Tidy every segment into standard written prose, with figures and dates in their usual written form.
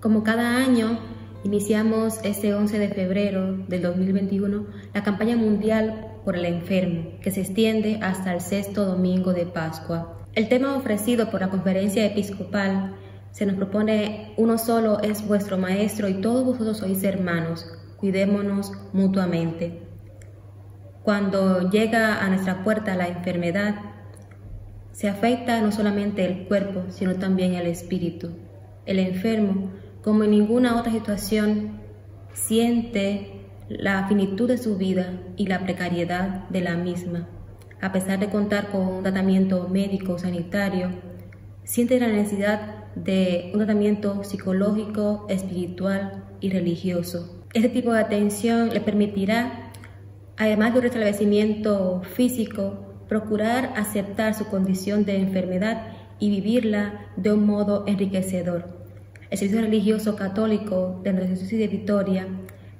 Como cada año, iniciamos este 11 de febrero del 2021 la campaña mundial por el enfermo, que se extiende hasta el sexto domingo de Pascua. El tema ofrecido por la conferencia episcopal se nos propone: uno solo es vuestro maestro y todos vosotros sois hermanos, cuidémonos mutuamente. Cuando llega a nuestra puerta la enfermedad, se afecta no solamente el cuerpo, sino también el espíritu. El enfermo, como en ninguna otra situación, siente la finitud de su vida y la precariedad de la misma. A pesar de contar con un tratamiento médico sanitario, siente la necesidad de un tratamiento psicológico, espiritual y religioso. Este tipo de atención le permitirá, además de un restablecimiento físico, procurar aceptar su condición de enfermedad y vivirla de un modo enriquecedor. El servicio religioso católico de la Diocesis de Vitoria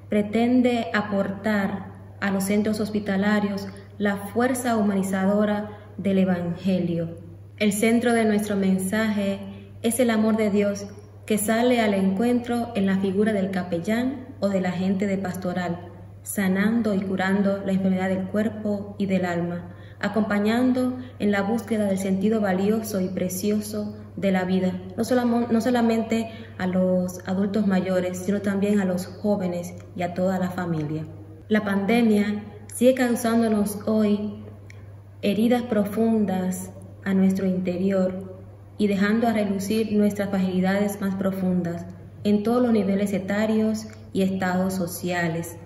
pretende aportar a los centros hospitalarios la fuerza humanizadora del Evangelio. El centro de nuestro mensaje es el amor de Dios, que sale al encuentro en la figura del capellán o del agente de pastoral, sanando y curando la enfermedad del cuerpo y del alma, acompañando en la búsqueda del sentido valioso y precioso de la vida, no solamente a los adultos mayores, sino también a los jóvenes y a toda la familia. La pandemia sigue causándonos hoy heridas profundas a nuestro interior y dejando a relucir nuestras fragilidades más profundas en todos los niveles etarios y estados sociales.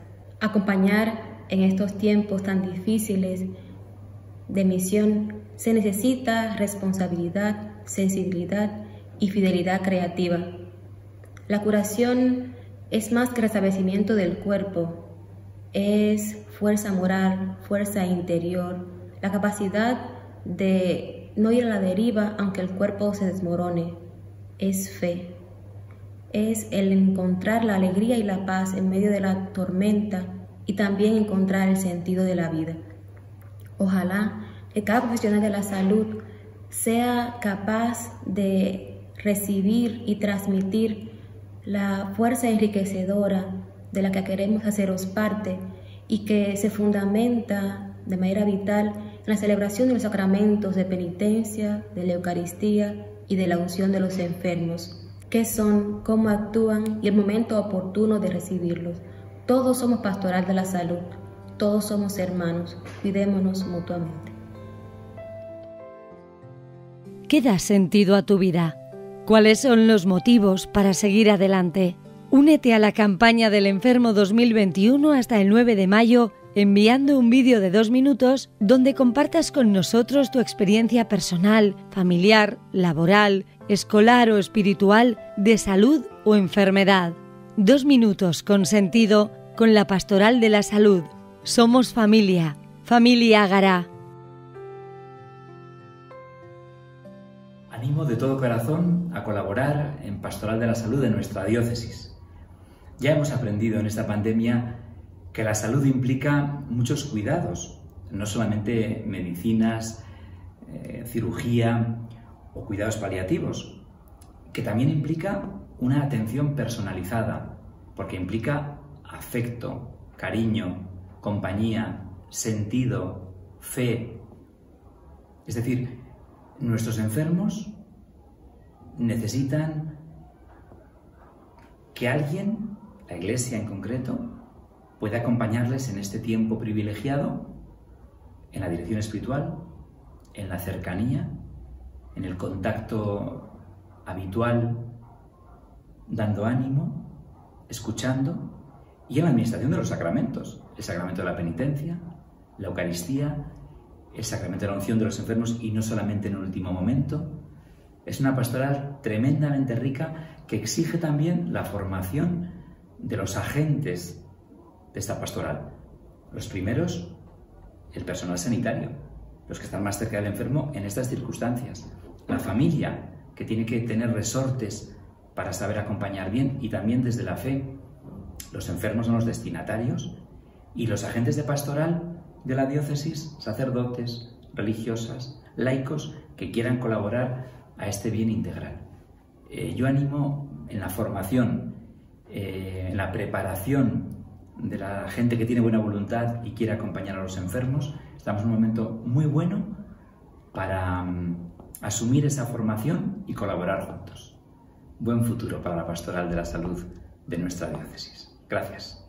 Acompañar en estos tiempos tan difíciles de misión, se necesita responsabilidad, sensibilidad y fidelidad creativa. La curación es más que restablecimiento del cuerpo, es fuerza moral, fuerza interior, la capacidad de no ir a la deriva aunque el cuerpo se desmorone, es fe, es el encontrar la alegría y la paz en medio de la tormenta y también encontrar el sentido de la vida. Ojalá que cada profesional de la salud sea capaz de recibir y transmitir la fuerza enriquecedora de la que queremos haceros parte y que se fundamenta de manera vital en la celebración de los sacramentos de penitencia, de la Eucaristía y de la unción de los enfermos. ¿Qué son, cómo actúan y el momento oportuno de recibirlos? Todos somos pastoral de la salud. Todos somos hermanos, cuidémonos mutuamente. ¿Qué da sentido a tu vida? ¿Cuáles son los motivos para seguir adelante? Únete a la campaña del Enfermo 2021 hasta el 9 de mayo enviando un vídeo de 2 minutos donde compartas con nosotros tu experiencia personal, familiar, laboral, escolar o espiritual, de salud o enfermedad. 2 minutos con sentido con la Pastoral de la Salud. Somos familia, familia Agará. Animo de todo corazón a colaborar en Pastoral de la Salud de nuestra diócesis. Ya hemos aprendido en esta pandemia que la salud implica muchos cuidados, no solamente medicinas, cirugía o cuidados paliativos, que también implica una atención personalizada, porque implica afecto, cariño, compañía, sentido, fe. Es decir, nuestros enfermos necesitan que alguien, la Iglesia en concreto, pueda acompañarles en este tiempo privilegiado, en la dirección espiritual, en la cercanía, en el contacto habitual, dando ánimo, escuchando, y en la administración de los sacramentos, el sacramento de la penitencia, la Eucaristía, el sacramento de la unción de los enfermos y no solamente en el último momento. Es una pastoral tremendamente rica que exige también la formación de los agentes de esta pastoral. Los primeros, el personal sanitario, los que están más cerca del enfermo en estas circunstancias. La familia, que tiene que tener resortes para saber acompañar bien, y también desde la fe. Los enfermos son los destinatarios y los agentes de pastoral de la diócesis, sacerdotes, religiosas, laicos, que quieran colaborar a este bien integral. Yo animo en la formación, en la preparación de la gente que tiene buena voluntad y quiere acompañar a los enfermos. Estamos en un momento muy bueno para asumir esa formación y colaborar juntos. Buen futuro para la Pastoral de la Salud de nuestra diócesis. Gracias.